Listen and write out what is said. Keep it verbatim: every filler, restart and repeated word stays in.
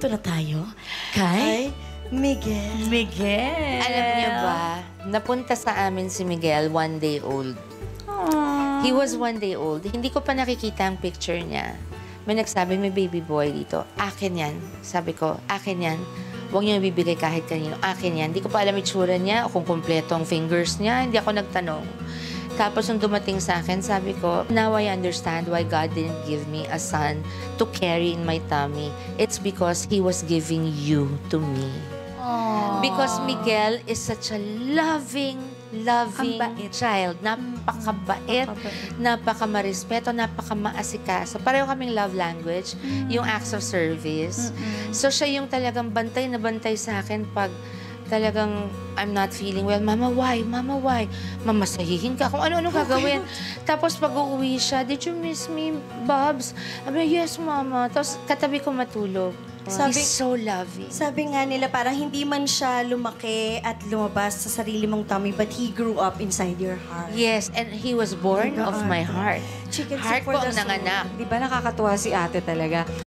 Ito na tayo kay Miguel. Miguel. Alam niyo ba, napunta sa amin si Miguel one day old. Aww. He was one day old. Hindi ko pa nakikita ang picture niya. May nagsabi, may baby boy dito. Akin yan. Sabi ko, akin yan. Huwag niyo ibibigay kahit kanino. Akin yan. Hindi ko pa alam itsura niya o kung kumpleto ang fingers niya. Hindi ako nagtanong. Tapos nung dumating sa akin, sabi ko, now I understand why God didn't give me a son to carry in my tummy. It's because He was giving you to me. Aww. Because Miguel is such a loving, loving child. Napakabait, napakabait, napakamarespeto, napakamaasikaso. Pareho kaming love language, mm. yung acts of service. Mm-hmm. So siya yung talagang bantay na bantay sa akin pag talagang I'm not feeling well. Mama, why? Mama, why? Mama, sahihin ka kung ano-ano gagawin. Okay. Tapos pag uuwi siya, did you miss me, Bobs? I mean, yes, Mama. Tapos katabi ko matulog. Sabi, he's so loving. Sabi nga nila, parang hindi man siya lumaki at lumabas sa sarili mong tummy, but he grew up inside your heart. Yes, and he was born oh my of my heart. Chicken heart po ang nanganak. Di ba nakakatuwa si ate talaga?